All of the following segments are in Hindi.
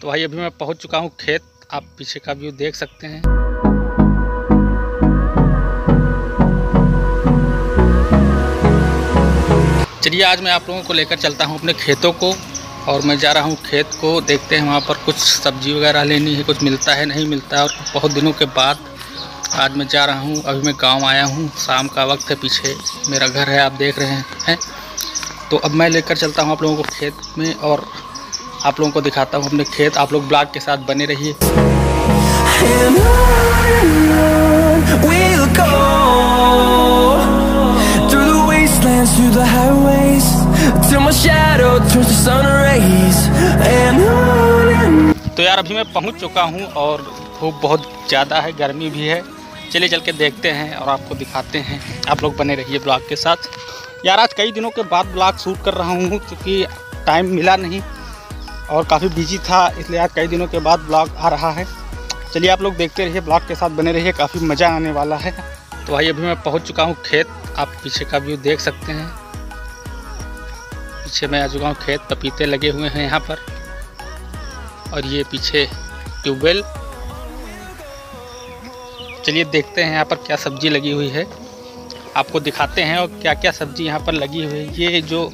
तो भाई अभी मैं पहुंच चुका हूं खेत, आप पीछे का व्यू देख सकते हैं। चलिए आज मैं आप लोगों को लेकर चलता हूं अपने खेतों को, और मैं जा रहा हूं खेत को, देखते हैं वहां पर कुछ सब्जी वगैरह लेनी है, कुछ मिलता है नहीं मिलता है। और बहुत दिनों के बाद आज मैं जा रहा हूं, अभी मैं गांव आया हूं, शाम का वक्त है, पीछे मेरा घर है, आप देख रहे हैं। तो अब मैं लेकर चलता हूं आप लोगों को खेत में और आप लोगों को दिखाता हूं अपने खेत। आप लोग ब्लॉग के साथ बने रहिए। तो यार अभी मैं पहुंच चुका हूं और धूप बहुत ज़्यादा है, गर्मी भी है। चलिए चल के देखते हैं और आपको दिखाते हैं, आप लोग बने रहिए ब्लॉग के साथ। यार आज कई दिनों के बाद ब्लॉग शूट कर रहा हूं क्योंकि टाइम मिला नहीं और काफ़ी बिजी था, इसलिए आज कई दिनों के बाद ब्लॉग आ रहा है। चलिए आप लोग देखते रहिए, ब्लॉग के साथ बने रहिए, काफ़ी मज़ा आने वाला है। तो भाई अभी मैं पहुंच चुका हूं खेत, आप पीछे का व्यू देख सकते हैं। पीछे मैं आ चुका हूँ खेत, पपीते लगे हुए हैं यहाँ पर, और ये पीछे ट्यूबवेल। चलिए देखते हैं यहाँ पर क्या सब्जी लगी हुई है, आपको दिखाते हैं और क्या क्या सब्जी यहाँ पर लगी हुई है। ये जो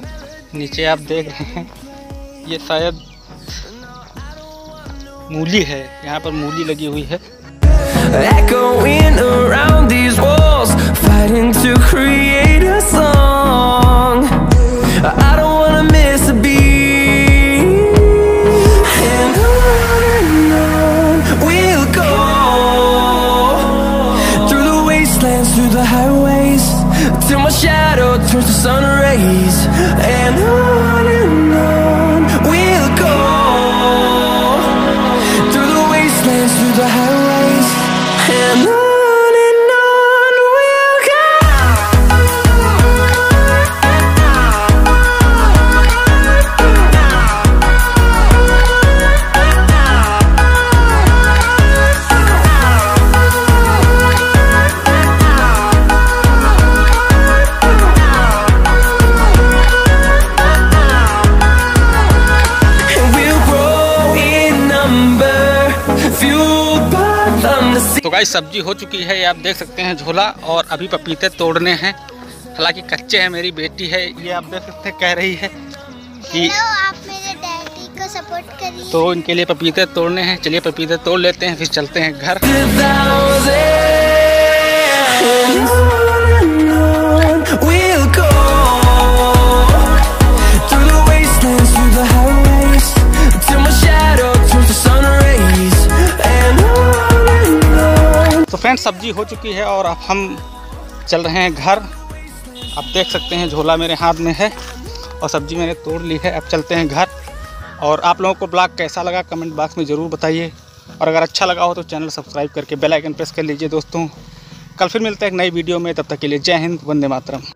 नीचे आप देख रहे हैं ये शायद मूली है, यहाँ पर मूली लगी हुई है। तो गाइस सब्जी हो चुकी है, ये आप देख सकते हैं झोला, और अभी पपीते तोड़ने हैं, हालांकि कच्चे हैं। मेरी बेटी है, ये आप देख सकते हैं, कह रही है कि आप मेरे डैडी को सपोर्ट करिए, तो इनके लिए पपीते तोड़ने हैं। चलिए पपीते तोड़ लेते हैं, फिर चलते हैं घर। फ्रेंड्स सब्जी हो चुकी है और अब हम चल रहे हैं घर। आप देख सकते हैं झोला मेरे हाथ में है और सब्जी मैंने तोड़ ली है, अब चलते हैं घर। और आप लोगों को ब्लॉग कैसा लगा कमेंट बॉक्स में ज़रूर बताइए, और अगर अच्छा लगा हो तो चैनल सब्सक्राइब करके बेल आइकन प्रेस कर लीजिए दोस्तों। कल फिर मिलते हैं एक नई वीडियो में, तब तक के लिए जय हिंद, वंदे मातरम।